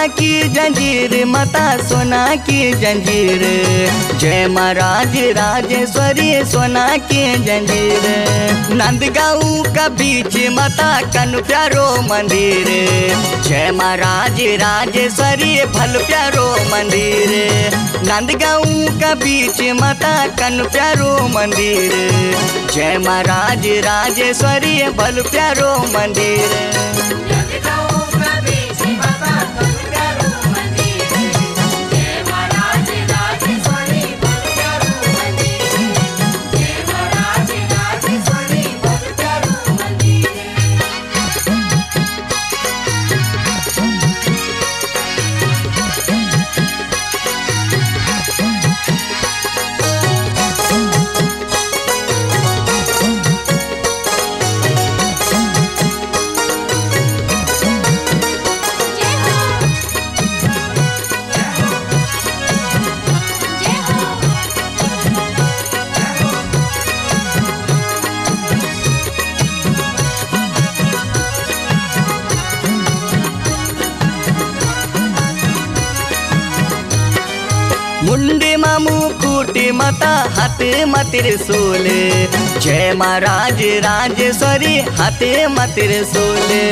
सोना की जंजीर माता सोना की जंजीर, जय माँ राजराजेश्वरी सोना की जंजीर। नंदगांव का बीच माता कन प्यारो मंदिर, जय माँ राजराजेश्वरी फल प्यारो मंदिर। नंदगांव का बीच माता कन प्यारो मंदिर, जय माँ राजराजेश्वरी फल प्यारो मंदिर। मुंडी मामू कूटी माता हाथे मतिर सोले, जय माँ राजराजेश्वरी हाथे मतिर सोले।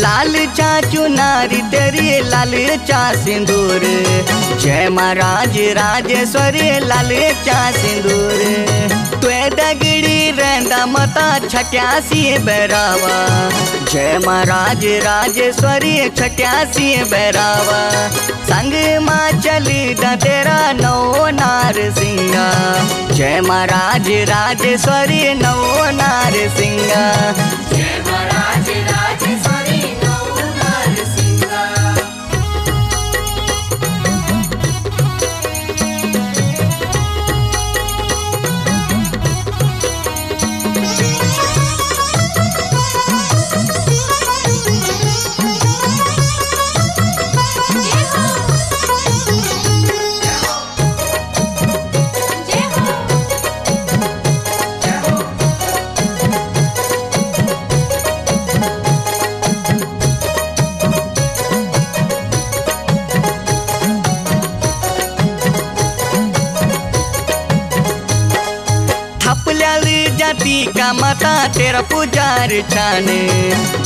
लाल चा चुनारी तेरी लाल चा सिंदूर, जय माँ राजराजेश्वरी लाल चा सिंदूर। त्वे दगड़ी रेंदा माता छक्यासी बैरावा, जय माँ राजराजेश्वरी छक्यासी बैरावा। संग माँ चली दा तेरा नौ नार सिंगा, जय माँ राजराजेश्वरी नौ नार सिंगा। जाति का माता तेरा पुजार छाने,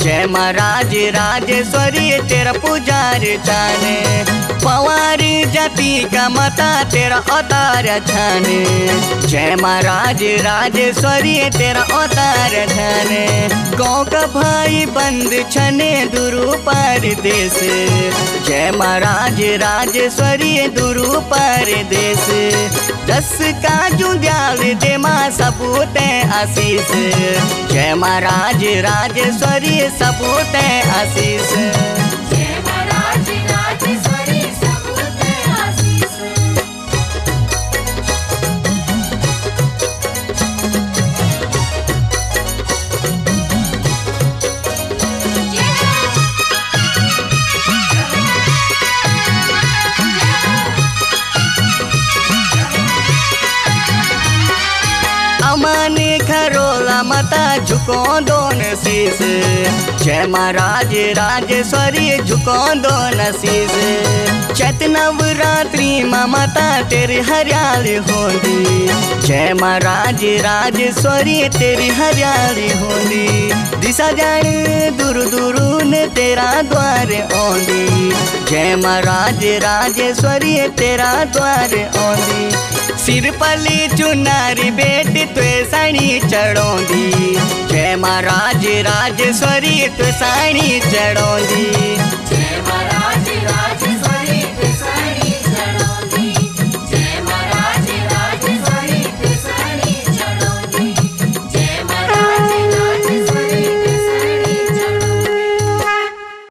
जय माँ राजराजेश्वरी तेरा पुजार छाने। पवारी जाति का माता तेरा अवतार छाने, जय माँ राजराजेश्वरी तेरा अवतार छाने। गाँव का भाई बंद छने दूरू परदेश, जय माँ राजराजेश्वरी दूरू परदेश। दस का जू दयाल दे माँ सबूते आशीष, जय माँ राजराजेश्वरी सबूते आशीष। माने खरोला माता झुको दोन शीश, जय माँ राजराजेश्वरी झुको दोन शीश। चैत नवरात्रि माँ माता तेरी हरियाली होली, जय माँ राजराजेश्वरी तेरी हरियाली होली। दिशा जाने दूर दूर ने तेरा द्वार औंदी, जय माँ राजराजेश्वरी तेरा द्वार औंदी। सिर पली चुनारी बेटी त्वे साणी चढ़ोंदी, जय माँ राजराजेश्वरी त्वे साणी चढ़ोंदी।